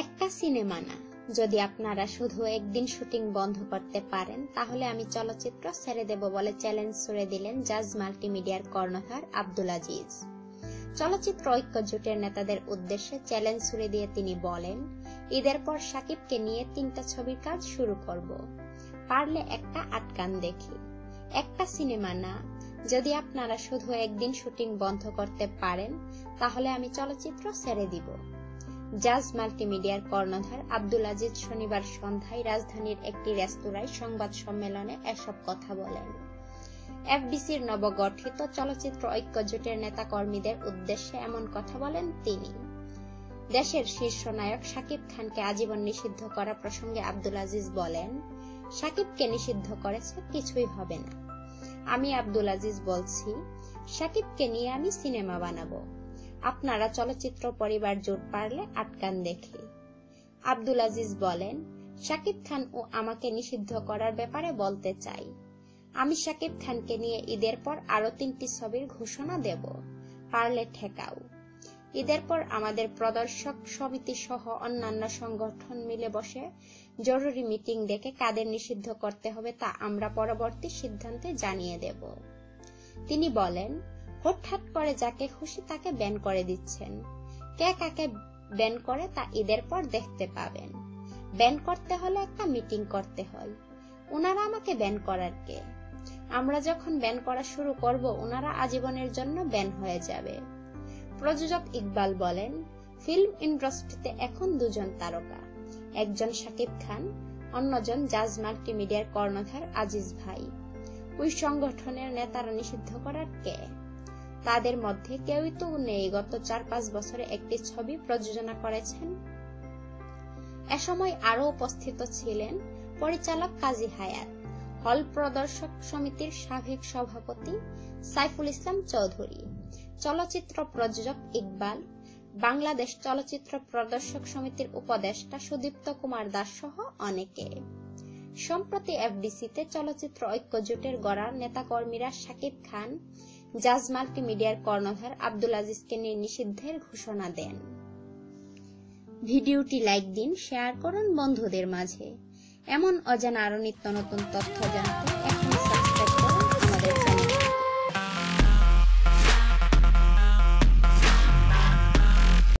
একটা সিনেমা না, যদি আপনারা শুধু একদিন শুটিং বন্ধ করতে পারেন তাহলে আমি চলচ্চিত্র ছেড়ে দেব বলে চ্যালেঞ্জ ছুড়ে দিলেন জাজ মাল্টিমিডিয়ার কর্ণধার আব্দুল আজিজ। চলচ্চিত্র ঐক্য জোটের নেতাদের উদ্দেশ্যে চ্যালেঞ্জ ছুড়ে দিয়ে তিনি বলেন, ঈদের পর শাকিবকে নিয়ে 3টা ছবির কাজ শুরু করব, পারলে একটা আটকান দেখি। একটা সিনেমা না, যদি আপনারা শুধু একদিন শুটিং বন্ধ করতে পারেন তাহলে আমি চলচ্চিত্র ছেড়ে দিব। জাজ মাল্টিমিডিয়ার কর্ণধার আব্দুল আজিজ শনিবার সন্ধ্যায় রাজধানীর একটি রেস্তোরাঁয় সংবাদ সম্মেলনে এসব কথা বলেন। এফডিসির নবগঠিত চলচ্চিত্র ঐক্য জোটের নেতা কর্মীদের উদ্দেশ্যে এমন কথা বলেন তিনি। দেশের শীর্ষ নায়ক শাকিব খানকে আজীবন নিষিদ্ধ করা প্রসঙ্গে আব্দুল আজিজ বলেন, শাকিবকে নিষিদ্ধ করেছে কিছুই হবে না। আমি আব্দুল আজিজ বলছি, শাকিবকে নিয়ে আমি সিনেমা বানাবো, আপনারা চলচ্চিত্র পরিবার জোট পারলে আটকান দেখি। আব্দুল আজিজ বলেন, শাকিব খান ও আমাকে নিষিদ্ধ করার ব্যাপারে বলতে চাই, আমি শাকিব খানকে নিয়ে ঈদের পর আরো 3টি ছবির ঘোষণা দেব, পারলে ঠেকাও। ঈদের পর আমাদের প্রদর্শক সমিতি সহ অন্যান্য সংগঠন মিলে বসে জরুরি মিটিং ডেকে কাদের নিষিদ্ধ করতে হবে তা আমরা পরবর্তী সিদ্ধান্তে জানিয়ে দেব। তিনি বলেন, হঠাৎ করে যাকে খুশি তাকে ব্যান করে দিচ্ছেন, কে কাকে ব্যান করে তা ঈদের পর দেখতে পাবেন। ব্যান করতে হলে একটা মিটিং করতে হয়, ওনারা আমাকে ব্যান করার কে? আমরা যখন ব্যান করা শুরু করব ওনারা আজীবনের জন্য ব্যান হয়ে যাবে। প্রযোজক ইকবাল বলেন, ফিল্ম ইন্ডাস্ট্রিতে এখন 2জন তারকা, একজন শাকিব খান, অন্যজন জাজ মাল্টিমিডিয়ার কর্ণধার আজিজ ভাই। ওই সংগঠনের নেতারা নিষিদ্ধ করার কে? তাদের মধ্যে কেউই তো নেই গত 4-5 বছরে একটি ছবি প্রযোজনা করেছেন। এ সময় আরো উপস্থিত ছিলেন পরিচালক কাজী হায়াত, হল প্রদর্শক সমিতির সাবেক সভাপতি সাইফুল ইসলাম চৌধুরী, চলচ্চিত্র প্রযোজক ইকবাল, বাংলাদেশ চলচ্চিত্র প্রদর্শক সমিতির উপদেষ্টা সুদীপ্ত কুমার দাস সহ অনেকে। সম্প্রতি এফডিসিতে চলচ্চিত্র ঐক্য জোটের গড়া নেতাকর্মীরা শাকিব খান, জাজ মাল্টিমিডিয়ার কর্ণধার আব্দুল আজিজকে নিয়ে নিষিদ্ধের ঘোষণা দেন। ভিডিওটি লাইক দিন, শেয়ার করুন বন্ধুদের মাঝে। এমন অজানা আরো নিত্য নতুন তথ্য জানতে